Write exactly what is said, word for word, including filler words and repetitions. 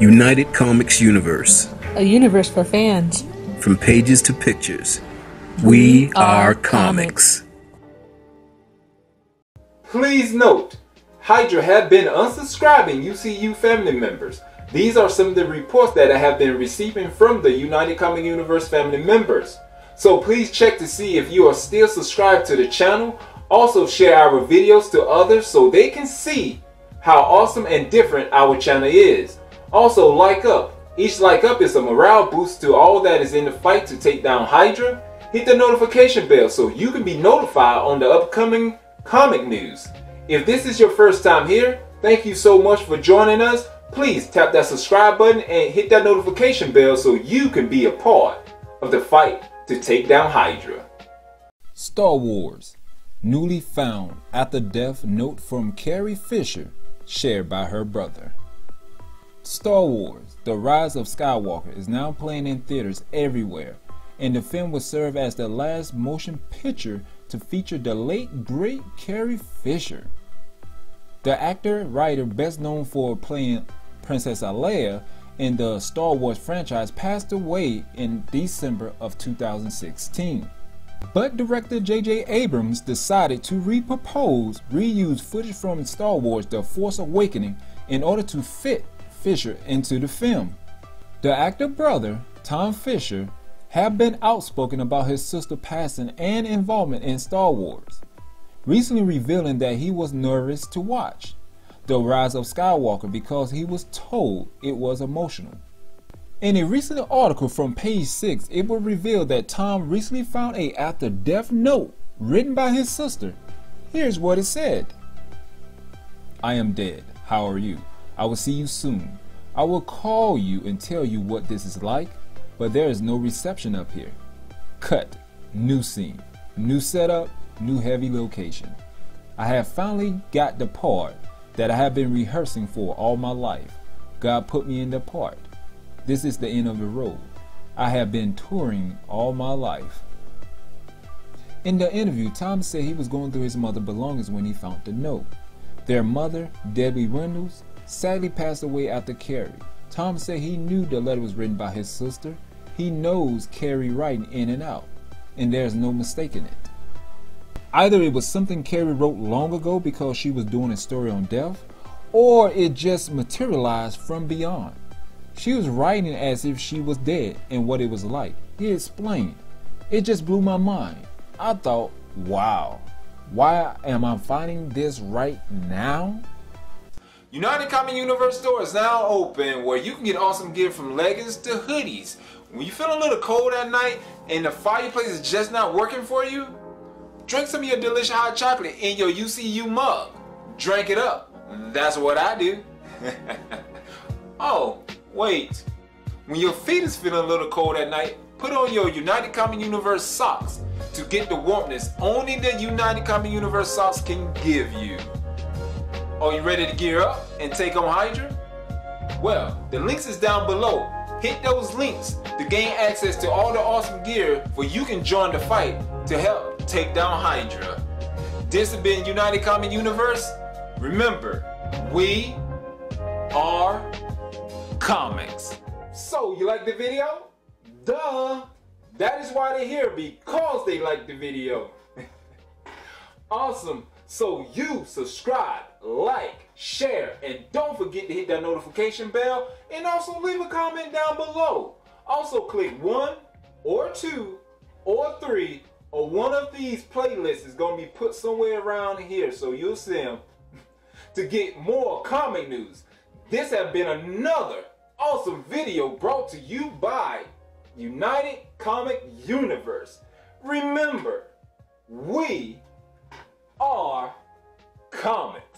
United Comics Universe. A universe for fans. From pages to pictures. We, we are, are comics. comics. Please note, Hydra have been unsubscribing U C U family members. These are some of the reports that I have been receiving from the United Comics Universe family members. So please check to see if you are still subscribed to the channel. Also share our videos to others so they can see how awesome and different our channel is. Also like up. Each like up is a morale boost to all that is in the fight to take down Hydra. Hit the notification bell so you can be notified on the upcoming comic news. If this is your first time here, thank you so much for joining us. Please tap that subscribe button and hit that notification bell so you can be a part of the fight to take down Hydra. Star Wars, newly found after death, note from Carrie Fisher, shared by her brother. Star Wars, The Rise of Skywalker is now playing in theaters everywhere, and the film will serve as the last motion picture to feature the late, great Carrie Fisher. The actor, writer, best known for playing Princess Leia in the Star Wars franchise, passed away in December of two thousand sixteen. But director J J Abrams decided to repropose, reuse footage from Star Wars The Force Awakens in order to fit Fisher into the film. The actor brother, Todd Fisher, had been outspoken about his sister passing and involvement in Star Wars, recently revealing that he was nervous to watch The Rise of Skywalker because he was told it was emotional. In a recent article from Page Six, it was revealed that Tom recently found a after-death note written by his sister. Here's what it said. I am dead. How are you? I will see you soon. I will call you and tell you what this is like, but there is no reception up here. Cut. New scene. New setup. New heavy location. I have finally got the part that I have been rehearsing for all my life. God put me in the part. This is the end of the road. I have been touring all my life. In the interview, Tom said he was going through his mother's belongings when he found the note. Their mother, Debbie Reynolds, sadly passed away after Carrie. Tom said he knew the letter was written by his sister. He knows Carrie writing in and out, and there's no mistaking it. Either it was something Carrie wrote long ago because she was doing a story on death, or it just materialized from beyond. She was writing as if she was dead and what it was like. He explained, it just blew my mind. I thought, wow, why am I finding this right now? United Comics Universe store is now open where you can get awesome gear from leggings to hoodies. When you feel a little cold at night and the fireplace is just not working for you, drink some of your delicious hot chocolate in your U C U mug. Drink it up. That's what I do. Oh, wait. When your feet is feeling a little cold at night, put on your United Comics Universe socks to get the warmthness only the United Comics Universe socks can give you. Are you ready to gear up and take on Hydra? Well, the links is down below. Hit those links to gain access to all the awesome gear where you can join the fight to help take down Hydra. This has been United Comics Universe. Remember, we are comics. So, you like the video? Duh! That is why they're here, because they like the video. Awesome. So you subscribe, like, share, and don't forget to hit that notification bell, and also leave a comment down below. Also click one or two or three, or one of these playlists is going to be put somewhere around here so you'll see them to get more comic news. This has been another awesome video brought to you by United Comics Universe. Remember, we are comics.